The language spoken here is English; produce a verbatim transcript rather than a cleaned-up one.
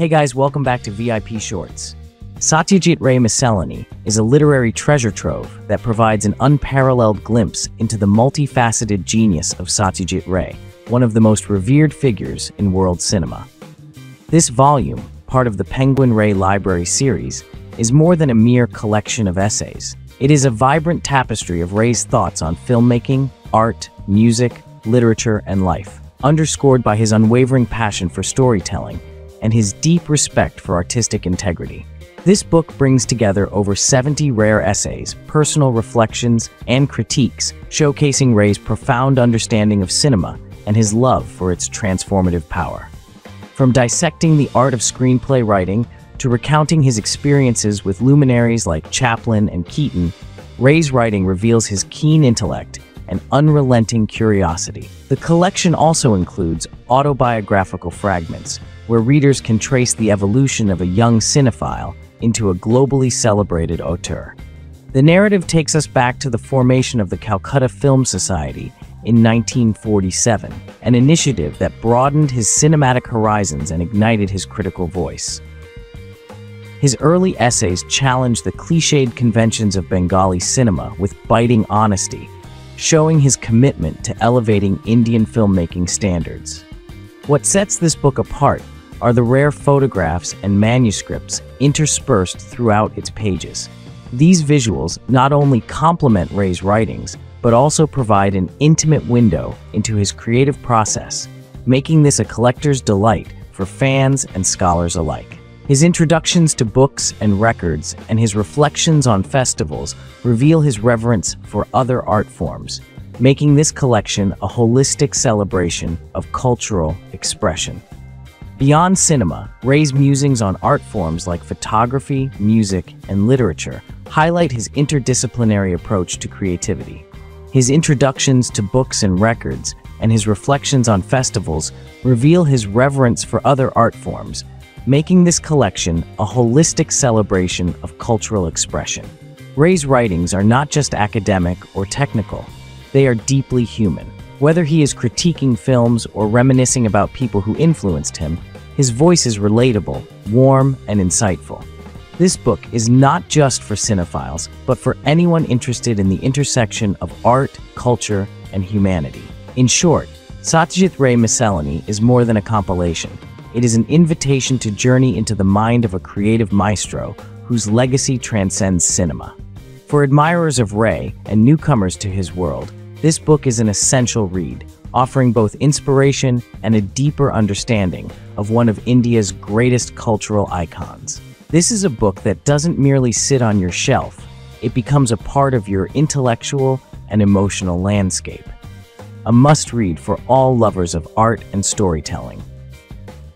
Hey guys, welcome back to V I P Shorts. Satyajit Ray Miscellany is a literary treasure trove that provides an unparalleled glimpse into the multifaceted genius of Satyajit Ray, one of the most revered figures in world cinema. This volume, part of the Penguin Ray Library series, is more than a mere collection of essays. It is a vibrant tapestry of Ray's thoughts on filmmaking, art, music, literature, and life, underscored by his unwavering passion for storytelling and his deep respect for artistic integrity. This book brings together over seventy rare essays, personal reflections, and critiques, showcasing Ray's profound understanding of cinema and his love for its transformative power. From dissecting the art of screenplay writing to recounting his experiences with luminaries like Chaplin and Keaton, Ray's writing reveals his keen intellect and unrelenting curiosity. The collection also includes autobiographical fragments, where readers can trace the evolution of a young cinephile into a globally celebrated auteur. The narrative takes us back to the formation of the Calcutta Film Society in nineteen forty-seven, an initiative that broadened his cinematic horizons and ignited his critical voice. His early essays challenge the cliched conventions of Bengali cinema with biting honesty, showing his commitment to elevating Indian filmmaking standards. What sets this book apart are the rare photographs and manuscripts interspersed throughout its pages. These visuals not only complement Ray's writings, but also provide an intimate window into his creative process, making this a collector's delight for fans and scholars alike. His introductions to books and records and his reflections on festivals reveal his reverence for other art forms, making this collection a holistic celebration of cultural expression. Beyond cinema, Ray's musings on art forms like photography, music, and literature highlight his interdisciplinary approach to creativity. His introductions to books and records, and his reflections on festivals, reveal his reverence for other art forms, making this collection a holistic celebration of cultural expression. Ray's writings are not just academic or technical, they are deeply human. Whether he is critiquing films or reminiscing about people who influenced him, his voice is relatable, warm, and insightful. This book is not just for cinephiles, but for anyone interested in the intersection of art, culture, and humanity. In short, Satyajit Ray Miscellany is more than a compilation. It is an invitation to journey into the mind of a creative maestro whose legacy transcends cinema. For admirers of Ray and newcomers to his world, this book is an essential read, offering both inspiration and a deeper understanding of one of India's greatest cultural icons. This is a book that doesn't merely sit on your shelf, it becomes a part of your intellectual and emotional landscape. A must-read for all lovers of art and storytelling.